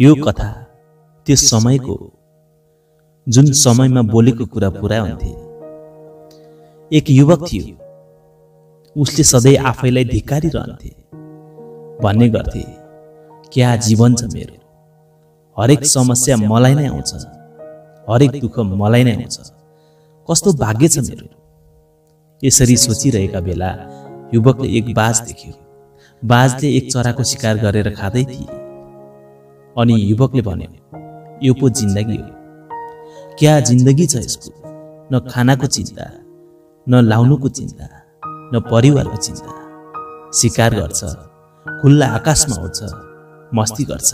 यो कथा त्यो समयको जुन समयमा बोलेको कुरा पुरा हुन्थे। एक युवक थियो, उसले सधैँ आफैलाई धिक्कारी रहन्थे, भन्ने गर्थे क्या जीवन छ मेरो, हरेक समस्या मलाई नै आउँछ, हरेक दुःख मलाई नै आउँछ, कस्तो भाग्य छ मेरो। यसरी सोचिरहेका बेला युवकले एक बाज देख्यो। बाजले एक चराको शिकार गरेर खाँदै थिए। अनि युवकले भन्यो, यो पो जिन्दगी हो, क्या जिन्दगी छ यसको, न खानाको चिन्ता, न लाउनुको चिन्ता, न परिवारको चिन्ता। शिकार गर्छ, खुल्ला आकाशमा उड्छ, मस्ती गर्छ,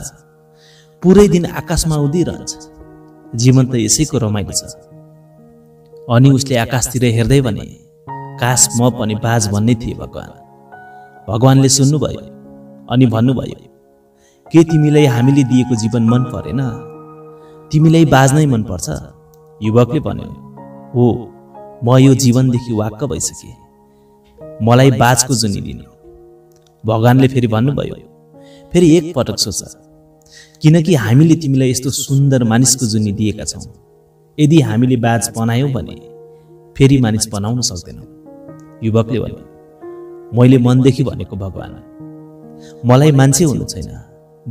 पुरै दिन आकाशमा उडिरहन्छ, जीवन त यसैको रमाइलो छ। अनि उसले आकाशतिर हेर्दै भने, काश म पनि बाज भन्ने थिए भगवान्। भगवानले सुन्नुभयो अनि भन्नुभयो, के तिमीलाई हामीले दिएको जीवन मन परेन, तिमीलाई बाज नै मनपर्छ? युवकले भन्यो, हो, म यो जीवनदेखि वाक्क भइसकेँ, मलाई बाजको जुनी दिनु। भगवानले फेरि भन्नुभयो, फेरि एकपटक सोच, किनकि हामीले तिमीलाई यस्तो सुन्दर मानिसको जुनी दिएका छौँ। यदि हामीले बाज बनायौँ भने फेरि मानिस बनाउन सक्दैनौँ। युवकले भन्यो, मैले मनदेखि भनेको भगवान्, मलाई मान्छे हुनु छैन,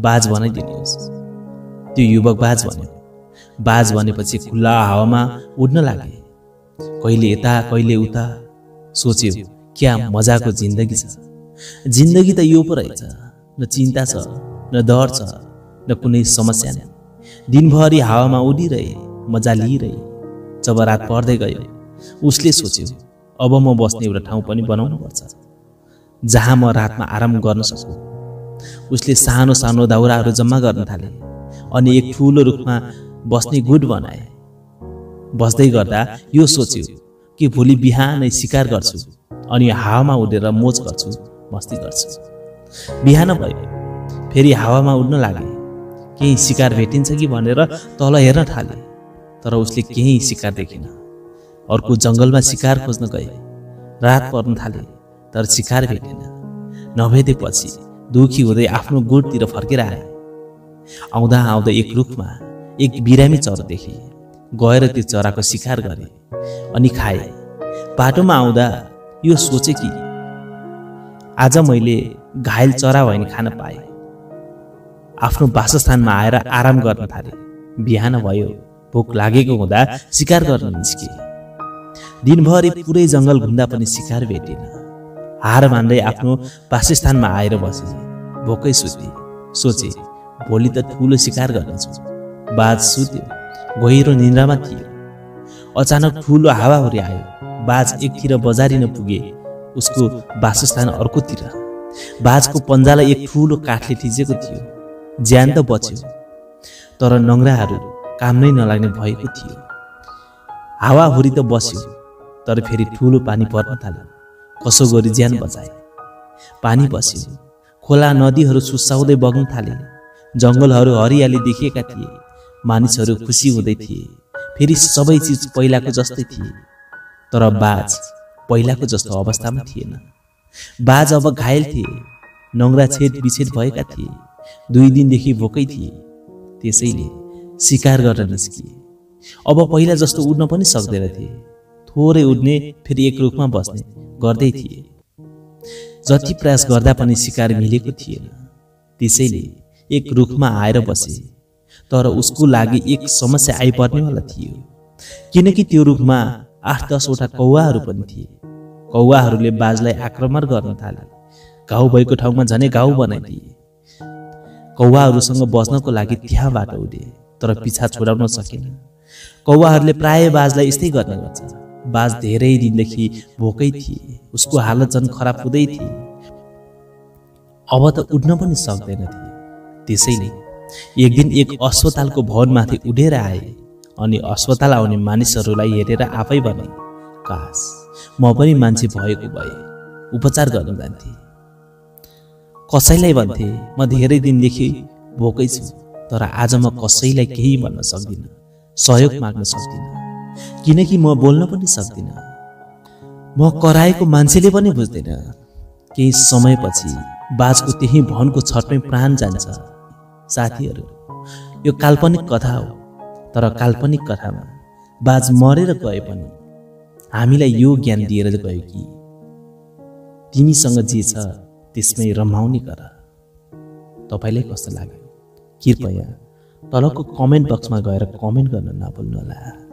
बाज बनाइदिनुहोस्। त्यो युवक बाज भन्यो। बाज भनेपछि खुल्ला हावामा उड्न लागे। कहिले यता कहिले उता। सोच्यो, क्या मजाको जिन्दगी छ। जिन्दगी त यो पो रहेछ, न चिन्ता छ, न डर छ, न कुनै समस्या नै। दिनभरि हावामा उडिरहे, मजा लिइरहे। जब रात पर्दै गयो, उसले सोच्यो, अब म बस्ने एउटा ठाउँ पनि बनाउनु पर्छ जहाँ म रातमा आराम गर्न सकूँ। उसले सानो सानो दाउराहरू जम्मा गर्न थाले अनि एक ठुलो रुखमा बस्ने गुठ बनाए। बस्दै गर्दा यो सोच्यो कि भोलि बिहानै शिकार गर्छु अनि हावामा उडेर मोज गर्छु, मस्ती गर्छु। बिहान भयो, फेरि हावामा उड्न लागे। केही शिकार भेटिन्छ कि भनेर तल हेर्न थाले, तर उसले केही शिकार देखेन। अर्को जङ्गलमा शिकार खोज्न गए। रात पर्न थाले, तर शिकार भेटेन। नभेटेपछि दुखी हुँदै आफ्नो गुठतिर फर्केर आए। आउँदा आउँदा एक रुखमा एक बिरामी चरा देखे। गएर त्यो चराको शिकार गरे अनि खाए। बाटोमा आउँदा यो सोचे कि आज मैले घायल चरा होइन खान पाएँ। आफ्नो वासस्थानमा आएर आराम गर्न थाले। बिहान भयो, भोक लागेको हुँदा शिकार गर्न निस्के। दिनभरि पुरै जङ्गल घुम्दा पनि शिकार भेटेन। हार मान्दै आफ्नो वासस्थानमा आएर बसे। भोकै सुते। सोचे, भोलि त ठुलो शिकार गर्नेछु। बाज सुत्यो, गहिरो निन्द्रामा थियो। अचानक ठुलो हावाहुरी आयो। बाज एकतिर बजारिन पुगे, उसको वासस्थान अर्कोतिर। बाजको पन्जालाई एक ठुलो काठले थिचेको थियो। ज्यान त बच्यो, तर नङ्ग्राहरू काम नै नलाग्ने भएको थियो। हावाहुरी त बस्यो, तर फेरि ठुलो पानी पर्न थाल्यो। कसो गरी ज्यान बचाए। पानी बस्यो। खोला नदीहरू सुसाउँदै बग्न थाले। जङ्गलहरू हरियाली देखिएका थिए। मानिसहरू खुसी हुँदै थिए। फेरि सबै चिज पहिलाको जस्तै थिए। तर बाज पहिलाको जस्तो अवस्थामा थिएन। बाज अब घायल थिए। नङ्ग्रा छेद बिछेद भएका थिए। 2 दिनदेखि भोकै थिए। त्यसैले शिकार गर्न निस्किए। अब पहिला जस्तो उड्न पनि सक्दैन थिए। थोरै उड्ने, फेरि एक रुखमा बस्ने गर्दै थिए। जति प्रयास गर्दा पनि शिकार मिलेको थिएन। त्यसैले एक रुखमा आएर बसे। तर उसको लागि एक समस्या आइपर्नेवाला थियो, किनकि त्यो रुखमा 8-10 वटा कौवाहरू पनि थिए। कौवाहरूले बाजलाई आक्रमण गर्न थाले। घाउ भएको ठाउँमा झनै घाउ बनाइदिए। कौवाहरूसँग बस्नको लागि त्यहाँबाट उडे, तर पिछा छोडाउन सकेन। कौवाहरूले प्राय बाजलाई यस्तै गर्ने गर्छ। बाज धेरै दिनदेखि भोकै थिए। उसको हालत झन् खराब हुँदै थिए। अब त उड्न पनि सक्दैन थिए। त्यसैले एक दिन एक अस्पतालको भवनमाथि उडेर आए अनि अस्पताल आउने मानिसहरूलाई हेरेर आफै भने, काश म पनि मान्छे भएको भए उपचार गर्न जान्थे। कसैलाई भन्थे, म धेरै दिनदेखि भोकै छु, तर आज म कसैलाई केही भन्न सक्दिनँ, सहयोग माग्न सक्दिनँ, किनकि म बोल्न पनि सक्दिनँ। म कराएको मान्छेले पनि बुझ्दैन। केही समयपछि बाजको त्यही भवनको छतमै प्राण जान्छ। साथीहरू, यो काल्पनिक कथा हो, तर काल्पनिक कथामा बाज मरेर गए पनि हामीलाई यो ज्ञान दिएर गयो कि तिमीसँग जे छ त्यसमै रमाउने गर। तपाईलाई कस्तो लाग्यो कृपया तलको कमेन्ट बक्समा गएर कमेन्ट गर्न नभुल्नुहोला।